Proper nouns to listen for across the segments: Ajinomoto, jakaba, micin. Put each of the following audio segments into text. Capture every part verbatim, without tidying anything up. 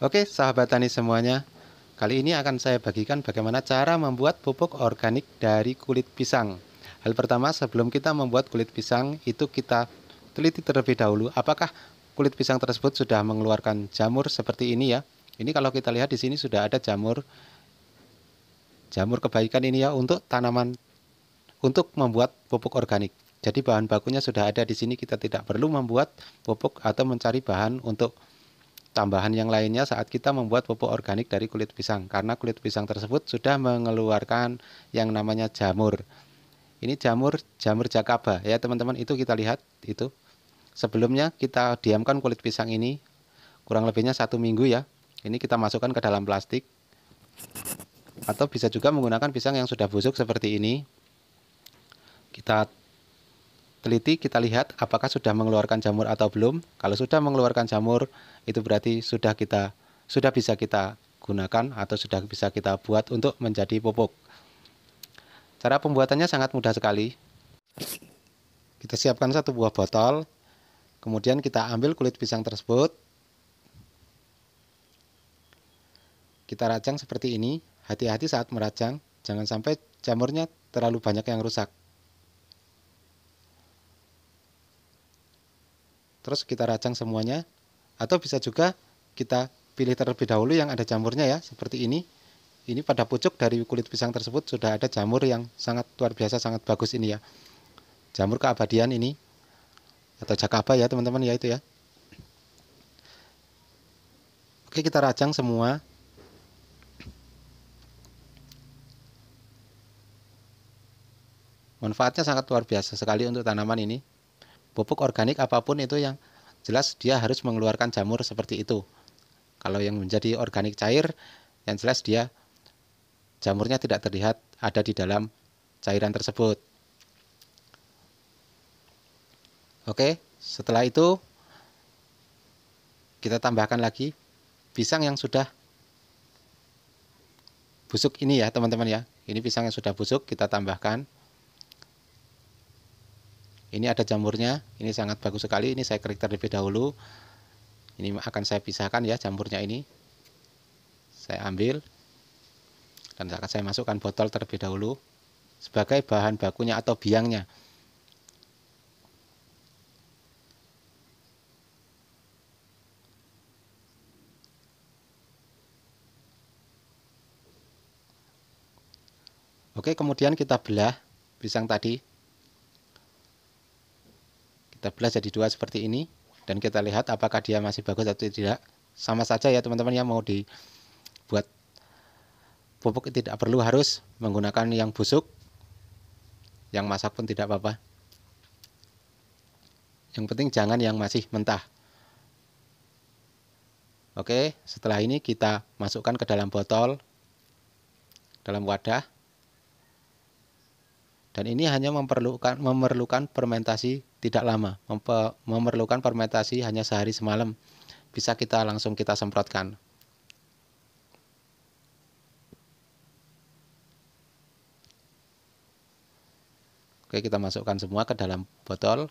Oke sahabat tani semuanya, kali ini akan saya bagikan bagaimana cara membuat pupuk organik dari kulit pisang. Hal pertama, sebelum kita membuat kulit pisang itu kita teliti terlebih dahulu apakah kulit pisang tersebut sudah mengeluarkan jamur seperti ini ya. Ini kalau kita lihat di sini sudah ada jamur jamur kebaikan ini ya, untuk tanaman untuk membuat pupuk organik. Jadi bahan bakunya sudah ada di sini, kita tidak perlu membuat pupuk atau mencari bahan untuk tambahan yang lainnya saat kita membuat pupuk organik dari kulit pisang, karena kulit pisang tersebut sudah mengeluarkan yang namanya jamur. Ini jamur jamur jakaba ya teman-teman, itu kita lihat itu. Sebelumnya kita diamkan kulit pisang ini kurang lebihnya satu minggu ya. Ini kita masukkan ke dalam plastik, atau bisa juga menggunakan pisang yang sudah busuk seperti ini. Kita teliti, kita lihat apakah sudah mengeluarkan jamur atau belum. Kalau sudah mengeluarkan jamur, itu berarti sudah kita sudah bisa kita gunakan atau sudah bisa kita buat untuk menjadi pupuk. Cara pembuatannya sangat mudah sekali. Kita siapkan satu buah botol, kemudian kita ambil kulit pisang tersebut, kita rajang seperti ini. Hati-hati saat merajang, jangan sampai jamurnya terlalu banyak yang rusak. Terus kita rajang semuanya, atau bisa juga kita pilih terlebih dahulu yang ada jamurnya ya, seperti ini. Ini pada pucuk dari kulit pisang tersebut sudah ada jamur yang sangat luar biasa, sangat bagus ini ya. Jamur keabadian ini, atau jakaba ya teman-teman ya, itu ya. Oke, kita rajang semua. Manfaatnya sangat luar biasa sekali untuk tanaman ini. Pupuk organik apapun itu yang jelas dia harus mengeluarkan jamur seperti itu. Kalau yang menjadi organik cair, yang jelas dia jamurnya tidak terlihat ada di dalam cairan tersebut. Oke, setelah itu kita tambahkan lagi pisang yang sudah busuk ini ya teman-teman ya. Ini pisang yang sudah busuk kita tambahkan. Ini ada jamurnya, ini sangat bagus sekali. Ini saya kerik terlebih dahulu. Ini akan saya pisahkan ya jamurnya ini. Saya ambil dan akan saya masukkan botol terlebih dahulu sebagai bahan bakunya atau biangnya. Oke, kemudian kita belah pisang tadi. Kita belah jadi dua seperti ini, dan kita lihat apakah dia masih bagus atau tidak. Sama saja ya teman-teman yang mau dibuat pupuk, tidak perlu harus menggunakan yang busuk, yang masak pun tidak apa-apa. Yang penting jangan yang masih mentah. Oke, setelah ini kita masukkan ke dalam botol, dalam wadah. Dan ini hanya memerlukan memerlukan fermentasi tidak lama, memerlukan fermentasi hanya sehari semalam. Bisa kita langsung kita semprotkan. Oke, kita masukkan semua ke dalam botol.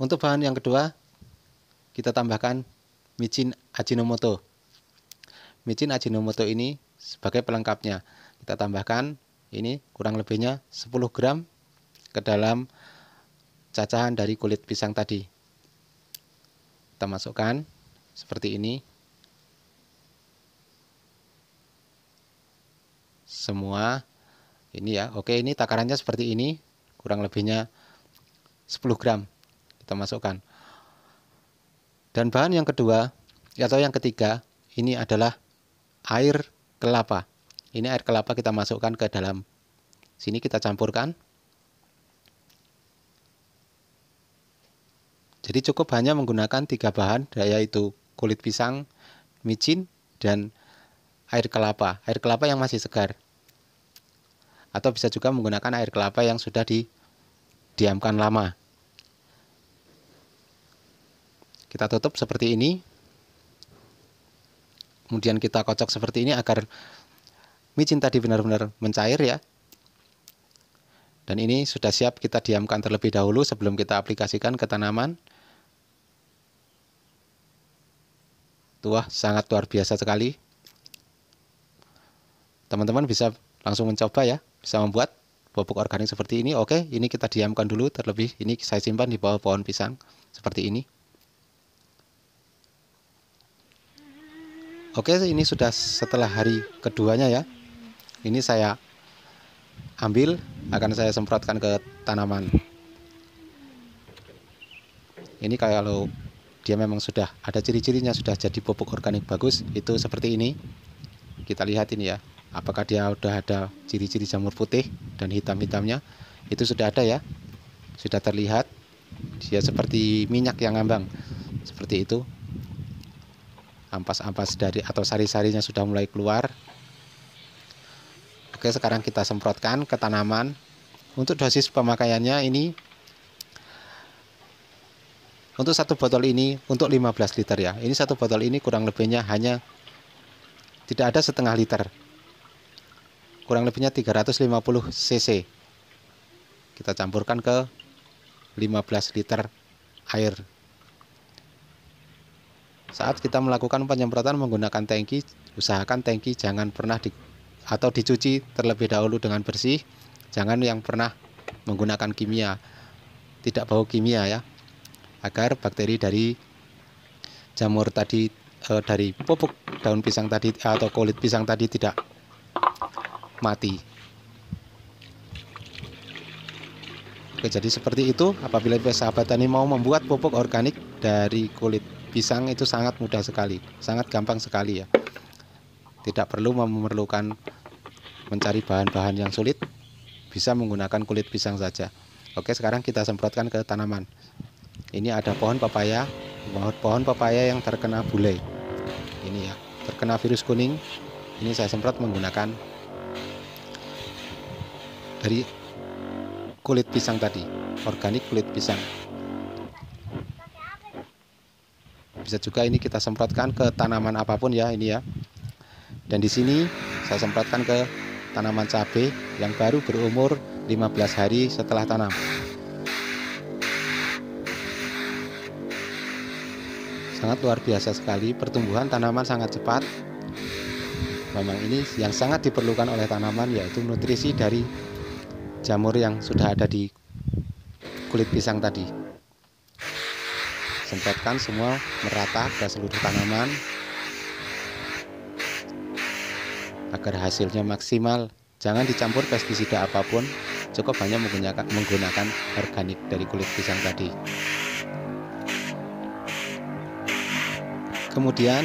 Untuk bahan yang kedua, kita tambahkan micin Ajinomoto. Micin Ajinomoto ini sebagai pelengkapnya. Kita tambahkan ini kurang lebihnya sepuluh gram ke dalam cacahan dari kulit pisang tadi. Kita masukkan seperti ini. Semua ini ya. Oke, ini takarannya seperti ini, kurang lebihnya sepuluh gram. Kita masukkan. Dan bahan yang kedua atau yang ketiga ini adalah air kelapa. Ini air kelapa kita masukkan ke dalam sini, kita campurkan. Jadi cukup hanya menggunakan tiga bahan, yaitu kulit pisang, micin, dan air kelapa. Air kelapa yang masih segar. Atau bisa juga menggunakan air kelapa yang sudah didiamkan lama. Kita tutup seperti ini. Kemudian kita kocok seperti ini agar micin tadi benar-benar mencair ya. Dan ini sudah siap kita diamkan terlebih dahulu sebelum kita aplikasikan ke tanaman. Wah, sangat luar biasa sekali. Teman-teman bisa langsung mencoba ya, bisa membuat pupuk organik seperti ini. Oke, ini kita diamkan dulu terlebih. Ini saya simpan di bawah pohon pisang seperti ini. Oke, ini sudah setelah hari keduanya ya. Ini saya ambil, akan saya semprotkan ke tanaman. Ini kalau dia memang sudah ada ciri-cirinya, sudah jadi pupuk organik bagus, itu seperti ini. Kita lihat ini ya, apakah dia sudah ada ciri-ciri jamur putih dan hitam-hitamnya. Itu sudah ada ya, sudah terlihat. Dia seperti minyak yang ngambang, seperti itu. Ampas-ampas dari atau sari-sarinya sudah mulai keluar. Oke, sekarang kita semprotkan ke tanaman. Untuk dosis pemakaiannya ini, untuk satu botol ini untuk lima belas liter ya. Ini satu botol ini kurang lebihnya hanya tidak ada setengah liter. Kurang lebihnya tiga ratus lima puluh cc. Kita campurkan ke lima belas liter air. Saat kita melakukan penyemprotan menggunakan tangki, usahakan tangki jangan pernah di, atau dicuci terlebih dahulu dengan bersih. Jangan yang pernah menggunakan kimia. Tidak bau kimia ya, agar bakteri dari jamur tadi e, dari pupuk daun pisang tadi atau kulit pisang tadi tidak mati. Oke, jadi seperti itu. Apabila sahabat tani mau membuat pupuk organik dari kulit pisang, itu sangat mudah sekali, sangat gampang sekali ya. Tidak perlu memerlukan mencari bahan-bahan yang sulit, bisa menggunakan kulit pisang saja. Oke, sekarang kita semprotkan ke tanaman. Ini ada pohon pepaya, pohon pepaya yang terkena bule. Ini ya, terkena virus kuning. Ini saya semprot menggunakan dari kulit pisang tadi, organik kulit pisang. Bisa juga ini kita semprotkan ke tanaman apapun ya, ini ya. Dan di sini saya semprotkan ke tanaman cabai yang baru berumur lima belas hari setelah tanam. Sangat luar biasa sekali, pertumbuhan tanaman sangat cepat. Memang ini yang sangat diperlukan oleh tanaman, yaitu nutrisi dari jamur yang sudah ada di kulit pisang tadi. Semprotkan semua merata ke seluruh tanaman agar hasilnya maksimal. Jangan dicampur pestisida apapun, cukup hanya menggunakan, menggunakan organik dari kulit pisang tadi. Kemudian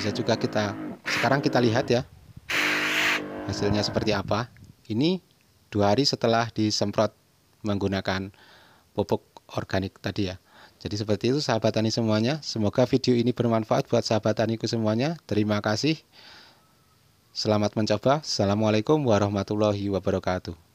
bisa juga kita, sekarang kita lihat ya hasilnya seperti apa. Ini dua hari setelah disemprot menggunakan pupuk organik tadi ya. Jadi seperti itu sahabat tani semuanya. Semoga video ini bermanfaat buat sahabat taniku semuanya. Terima kasih. Selamat mencoba. Assalamualaikum warahmatullahi wabarakatuh.